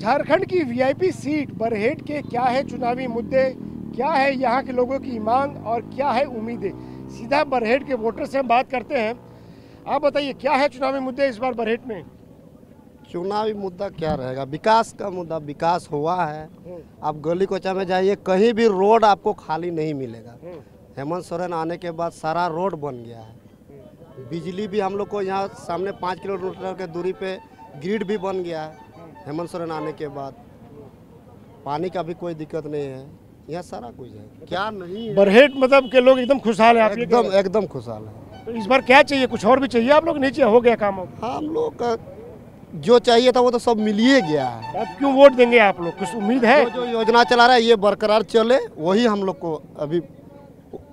झारखंड की VIP seat Barhet के क्या है चुनावी मुद्दे, क्या है यहाँ के लोगों की मांग और क्या है उम्मीदें। सीधा बरहेट के वोटर से हम बात करते हैं। आप बताइए, क्या है चुनावी मुद्दे इस बार बरहेट में? चुनावी मुद्दा क्या रहेगा? विकास का मुद्दा। विकास हुआ है। आप गली कोचा में जाइए, कहीं भी रोड आपको खाली नहीं मिलेगा। हेमंत सोरेन आने के बाद सारा रोड बन गया है। बिजली भी हम लोग को यहाँ सामने 5 किलोमीटर के दूरी पे ग्रिड भी बन गया है हेमंत सोरेन आने के बाद। पानी का भी कोई दिक्कत नहीं है, यहाँ सारा कुछ है। क्या नहीं है? बरहेट मतलब के लोग एकदम खुशहाल है। एकदम खुशहाल है। तो इस बार क्या चाहिए? कुछ और भी चाहिए आप लोग? नीचे हो गया काम? हम लोग का जो चाहिए था वो तो सब मिल ही गया है। आप क्यों वोट देंगे आप लोग? कुछ उम्मीद है? जो योजना चला रहा है ये बरकरार चले, वही हम लोग को अभी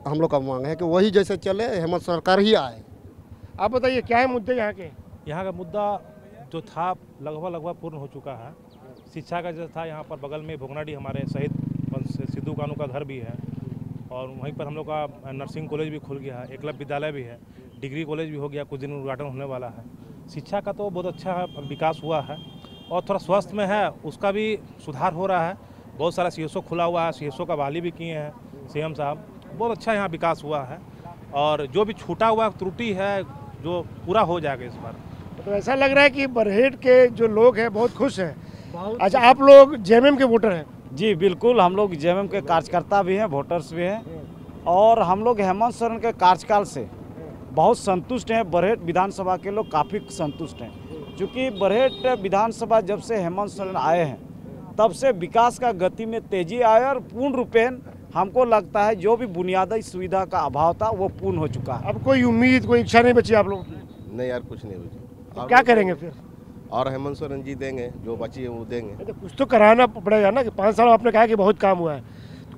हम लोग का मांग है कि वही जैसे चले, हेमंत सरकार ही आए। आप बताइए, क्या है मुद्दे यहाँ के? यहाँ का मुद्दा जो था लगभग पूर्ण हो चुका है। शिक्षा का जो था, यहाँ पर बगल में भोगनाडी हमारे शहीद सिद्धू कानू का घर भी है और वहीं पर हम लोग का नर्सिंग कॉलेज भी खुल गया है, एकलव्य विद्यालय भी है, डिग्री कॉलेज भी हो गया, कुछ दिन उद्घाटन होने वाला है। शिक्षा का तो बहुत अच्छा है, विकास हुआ है और थोड़ा स्वास्थ्य में है उसका भी सुधार हो रहा है। बहुत सारा CSO खुला हुआ है, CSO का बहाली भी किए हैं CM साहब। बहुत अच्छा यहाँ विकास हुआ है और जो भी छूटा हुआ त्रुटि है जो पूरा हो जाएगा इस बार। तो ऐसा लग रहा है कि बरहेट के जो लोग हैं बहुत खुश हैं। अच्छा, आप लोग JMM के वोटर हैं? जी बिल्कुल, हम लोग JMM के कार्यकर्ता भी हैं, वोटर्स भी हैं और हम लोग हेमंत सोरेन के कार्यकाल से बहुत संतुष्ट हैं। बरहेट विधानसभा के लोग काफ़ी संतुष्ट हैं क्योंकि बरहेट विधानसभा जब से हेमंत सोरेन आए हैं तब से विकास का गति में तेजी आई और पूर्ण रूपेण हमको लगता है जो भी बुनियादी सुविधा का अभाव था वो पूर्ण हो चुका है। अब कोई उम्मीद, कोई इच्छा नहीं बची आप लोगों की? नहीं यार, कुछ नहीं बची। तो क्या करेंगे फिर? और हेमंत सोरेन जी देंगे, जो बची है वो देंगे। तो कुछ तो कराना पड़ेगा ना, कि 5 साल आपने कहा कि बहुत काम हुआ है,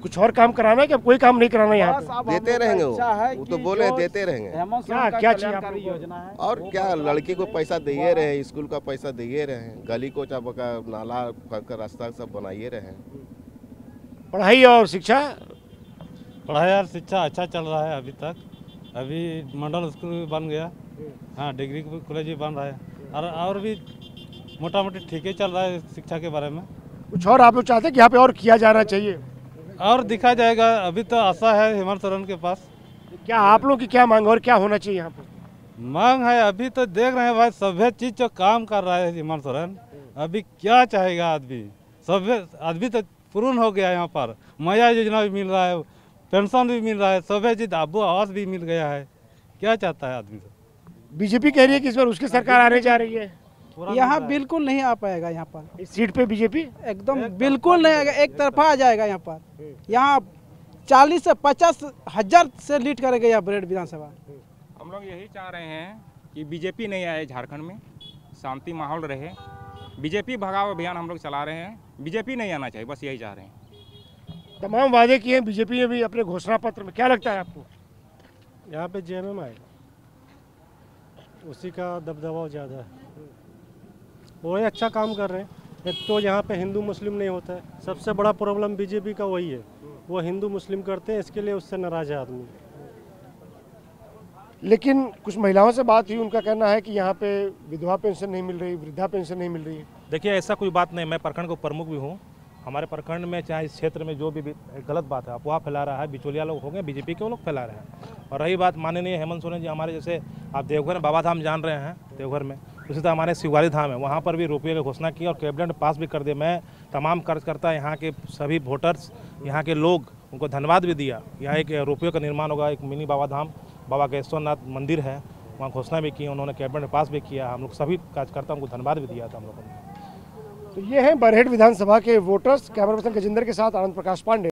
कुछ और काम कराना है कि अब कोई काम नहीं कराना? यहाँ पे देते रहेंगे वो तो बोले हैं, देते रहेंगे। क्या चाहिए योजना है और क्या? लड़की को पैसा दे ही रहे, स्कूल का पैसा दे ही रहे, गली को चाबका नाला का रास्ता सब बनाइए रहे। पढ़ाई और शिक्षा? पढ़ाई और शिक्षा अच्छा चल रहा है अभी तक। अभी मॉडल स्कूल भी बन गया, हाँ, डिग्री कॉलेज भी बन रहा है और भी मोटा मोटी ठीक ही चल रहा है शिक्षा के बारे में। कुछ और आप लोग चाहते हैं कि यहाँ पे और किया जाना चाहिए? और दिखा जाएगा, अभी तो आशा है हेमंत सोरेन के पास। क्या आप लोग की क्या मांग और क्या होना चाहिए यहाँ पर? मांग है अभी तो देख रहे हैं भाई, सभी चीज जो काम कर रहा है हेमंत सोरेन, अभी क्या चाहेगा आदमी? सभी आदमी तो पूर्ण हो गया यहाँ पर, मया योजना भी मिल रहा है, पेंशन भी मिल रहा है, सभी चीज, आबो आवास भी मिल गया है। क्या चाहता है आदमी? बीजेपी कह रही है कि इस बार उसकी सरकार आने जा रही है। यहाँ बिल्कुल नहीं आ पाएगा, यहाँ पर इस सीट पे बीजेपी एकदम बिल्कुल नहीं आएगा, एक तरफा आ जाएगा यहाँ पर। यहाँ 40 से 50 हज़ार से लीड करेगा यहाँ बरहेट विधानसभा। हम लोग यही चाह रहे हैं कि बीजेपी नहीं आए, झारखंड में शांति माहौल रहे। बीजेपी भगाओ अभियान हम लोग चला रहे हैं, बीजेपी नहीं आना चाहिए, बस यही चाह रहे हैं। तमाम वादे किए हैं बीजेपी ने भी अपने घोषणा पत्र में। क्या लगता है आपको यहाँ पे JMM आएगा? उसी का दबदबा ज़्यादा है, वो ही अच्छा काम कर रहे हैं। एक तो यहाँ पे हिंदू मुस्लिम नहीं होता है, सबसे बड़ा प्रॉब्लम बीजेपी का वही है, वो हिंदू मुस्लिम करते हैं, इसके लिए उससे नाराज है आदमी। लेकिन कुछ महिलाओं से बात हुई, उनका कहना है कि यहाँ पे विधवा पेंशन नहीं मिल रही, वृद्धा पेंशन नहीं मिल रही है। देखिए, ऐसा कोई बात नहीं, मैं प्रखंड को प्रमुख भी हूँ। हमारे प्रखंड में चाहे इस क्षेत्र में जो भी गलत बात है, अफवाह फैला रहा है, बिचौलिया लोग हो गए, बीजेपी के वो लोग फैला रहे हैं। और रही बात माननीय हेमंत सोरेन जी, हमारे जैसे आप देवघर में बाबाधाम जान रहे हैं, देवघर में उसी तरह हमारे शिवारी धाम है, वहाँ पर भी रुपये की घोषणा की और कैबिनेट में पास भी कर दिया। मैं तमाम कार्यकर्ता, यहाँ के सभी वोटर्स, यहाँ के लोग, उनको धन्यवाद भी दिया। यहाँ एक रुपये का निर्माण होगा, एक मिनी बाबाधाम, बाबा केश्वरनाथ मंदिर है, वहाँ घोषणा भी की, उन्होंने कैबिनेट में पास भी किया। हम लोग सभी कार्यकर्ताओं को धन्यवाद भी दिया था हम लोगों ने। तो ये हैं बरहेट विधानसभा के वोटर्स। कैमरा पर्सन गजेंद्र के साथ आनंद प्रकाश पांडे।